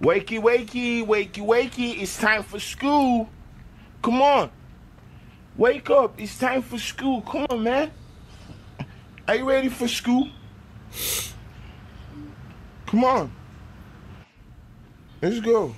Wakey, wakey, wakey, wakey. It's time for school. Come on. Wake up. It's time for school. Come on, man. Are you ready for school? Come on. Let's go.